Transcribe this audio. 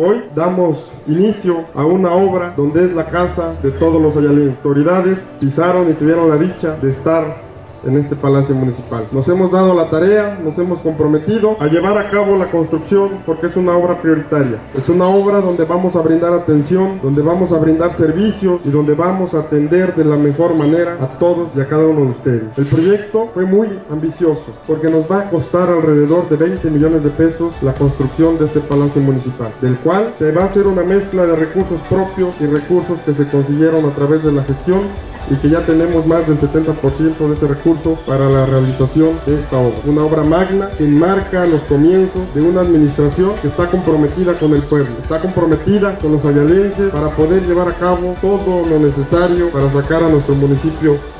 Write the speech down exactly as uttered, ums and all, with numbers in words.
Hoy damos inicio a una obra donde es la casa de todos los ayalíes. Autoridades pisaron y tuvieron la dicha de estar en este palacio municipal. Nos hemos dado la tarea, nos hemos comprometido a llevar a cabo la construcción porque es una obra prioritaria. Es una obra donde vamos a brindar atención, donde vamos a brindar servicios y donde vamos a atender de la mejor manera a todos y a cada uno de ustedes. El proyecto fue muy ambicioso porque nos va a costar alrededor de veinte millones de pesos la construcción de este palacio municipal, del cual se va a hacer una mezcla de recursos propios y recursos que se consiguieron a través de la gestión y que ya tenemos más del setenta por ciento de este recurso para la realización de esta obra. Una obra magna que enmarca los comienzos de una administración que está comprometida con el pueblo, está comprometida con los ayalenses para poder llevar a cabo todo lo necesario para sacar a nuestro municipio